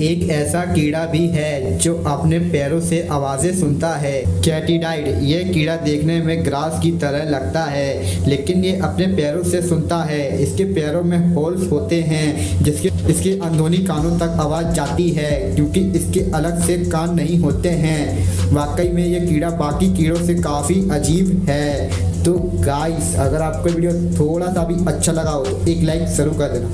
एक ऐसा कीड़ा भी है जो अपने पैरों से आवाज़ें सुनता है, कैटीडाइड। ये कीड़ा देखने में ग्रास की तरह लगता है, लेकिन ये अपने पैरों से सुनता है। इसके पैरों में होल्स होते हैं जिसके इसके अंदरूनी कानों तक आवाज़ जाती है, क्योंकि इसके अलग से कान नहीं होते हैं। वाकई में ये कीड़ा बाकी कीड़ों से काफ़ी अजीब है। तो गाइस, अगर आपको वीडियो थोड़ा सा भी अच्छा लगा हो तो एक लाइक ज़रूर कर देना।